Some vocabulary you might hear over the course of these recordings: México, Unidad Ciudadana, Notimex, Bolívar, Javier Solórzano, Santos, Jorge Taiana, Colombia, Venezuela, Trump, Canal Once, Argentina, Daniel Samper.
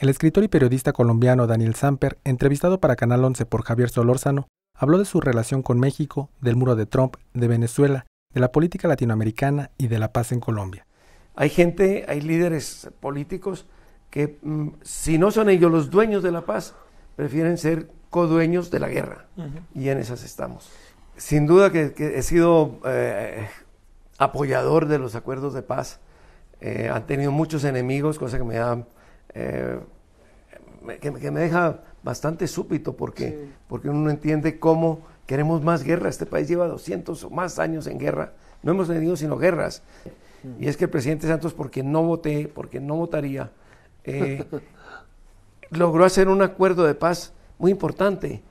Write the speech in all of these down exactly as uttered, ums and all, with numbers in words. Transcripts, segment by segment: El escritor y periodista colombiano Daniel Samper, entrevistado para Canal once por Javier Solórzano, habló de su relación con México, del muro de Trump, de Venezuela, de la política latinoamericana y de la paz en Colombia. Hay gente, hay líderes políticos que, si no son ellos los dueños de la paz, prefieren ser codueños de la guerra. Uh-huh. Y en esas estamos. Sin duda que, que he sido eh, apoyador de los acuerdos de paz. Eh, han tenido muchos enemigos, cosa que me da... Eh, que, que me deja bastante súbito porque, sí. porque uno no entiende cómo queremos más guerra. Este país lleva doscientos o más años en guerra, no hemos tenido sino guerras. Sí. Y es que el presidente Santos, porque no voté, porque no votaría, eh, logró hacer un acuerdo de paz muy importante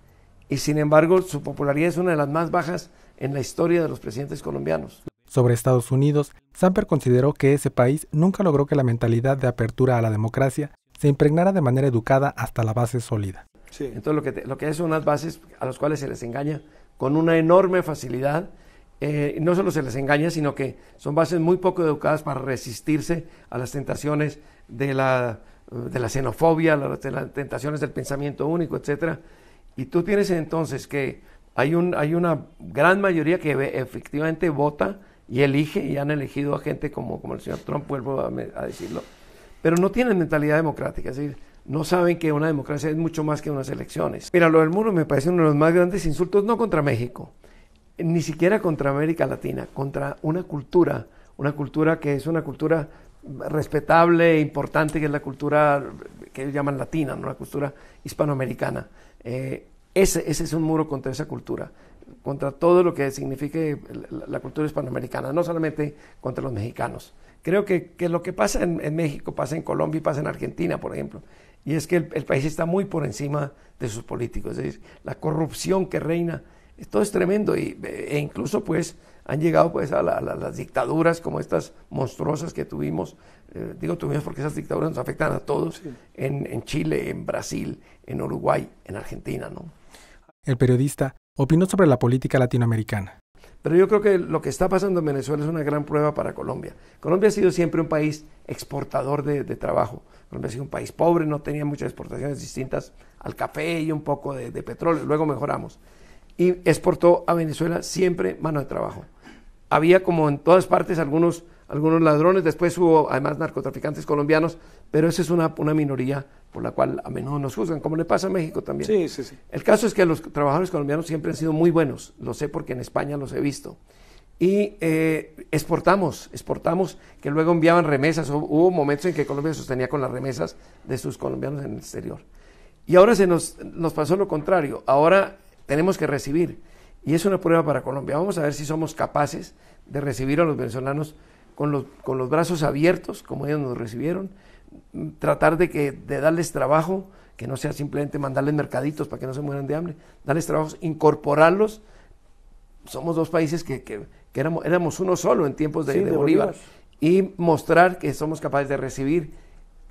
y sin embargo su popularidad es una de las más bajas en la historia de los presidentes colombianos. Sobre Estados Unidos, Samper consideró que ese país nunca logró que la mentalidad de apertura a la democracia se impregnara de manera educada hasta la base sólida. Sí. Entonces lo que, te, lo que es son unas bases a las cuales se les engaña con una enorme facilidad. Eh, no solo se les engaña, sino que son bases muy poco educadas para resistirse a las tentaciones de la, de la xenofobia, de las tentaciones del pensamiento único, etcétera. Y tú tienes entonces que hay, un, hay una gran mayoría que efectivamente vota y elige, y han elegido a gente como, como el señor Trump, vuelvo a, a decirlo, pero no tienen mentalidad democrática, es decir, no saben que una democracia es mucho más que unas elecciones. Mira, lo del muro me parece uno de los más grandes insultos, no contra México, ni siquiera contra América Latina, contra una cultura, una cultura que es una cultura respetable e importante, que es la cultura que ellos llaman latina, ¿no? La cultura hispanoamericana. Eh, ese, ese es un muro contra esa cultura, contra todo lo que signifique la cultura hispanoamericana, no solamente contra los mexicanos. Creo que, que lo que pasa en, en México, pasa en Colombia y pasa en Argentina, por ejemplo, y es que el, el país está muy por encima de sus políticos, es decir, la corrupción que reina, todo es tremendo, y, e incluso pues han llegado pues a, la, a las dictaduras como estas monstruosas que tuvimos, eh, digo tuvimos porque esas dictaduras nos afectan a todos, sí. en, en Chile, en Brasil, en Uruguay, en Argentina, ¿no? El periodista opinó sobre la política latinoamericana. Pero yo creo que lo que está pasando en Venezuela es una gran prueba para Colombia. Colombia ha sido siempre un país exportador de, de trabajo. Colombia ha sido un país pobre, no tenía muchas exportaciones distintas al café y un poco de, de petróleo, luego mejoramos. Y exportó a Venezuela siempre mano de trabajo. Había como en todas partes algunos, algunos ladrones, después hubo además narcotraficantes colombianos, pero esa es una, una minoría por la cual a menudo nos juzgan, como le pasa a México también. Sí, sí, sí. El caso es que los trabajadores colombianos siempre han sido muy buenos, lo sé porque en España los he visto, y eh, exportamos, exportamos, que luego enviaban remesas, hubo momentos en que Colombia sostenía con las remesas de sus colombianos en el exterior. Y ahora se nos, nos pasó lo contrario, ahora tenemos que recibir, y es una prueba para Colombia. Vamos a ver si somos capaces de recibir a los venezolanos con los, con los brazos abiertos, como ellos nos recibieron, tratar de, que, de darles trabajo, que no sea simplemente mandarles mercaditos para que no se mueran de hambre, darles trabajos, incorporarlos. Somos dos países que, que, que éramos, éramos uno solo en tiempos de, sí, de, de Bolívar. Bolívar, y mostrar que somos capaces de recibir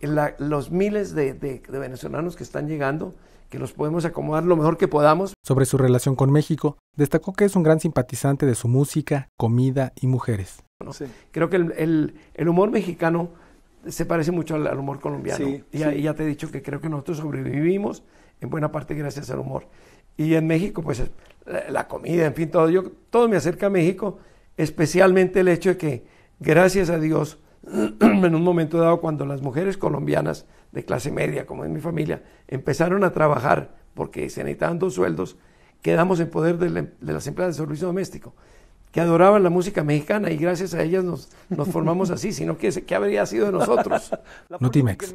la, los miles de, de, de venezolanos que están llegando, que los podemos acomodar lo mejor que podamos. Sobre su relación con México, destacó que es un gran simpatizante de su música, comida y mujeres. Bueno, sí. Creo que el, el, el humor mexicano se parece mucho al, al humor colombiano. Sí, y, sí. Ya, y ya te he dicho que creo que nosotros sobrevivimos en buena parte gracias al humor. Y en México, pues la, la comida, en fin, todo, yo, todo me acerca a México, especialmente el hecho de que, gracias a Dios, en un momento dado, cuando las mujeres colombianas de clase media, como en mi familia, empezaron a trabajar porque se necesitaban dos sueldos, quedamos en poder de, la, de las empleadas de servicio doméstico, que adoraban la música mexicana, y gracias a ellas nos, nos formamos así, sino que, ¿qué habría sido de nosotros? Notimex.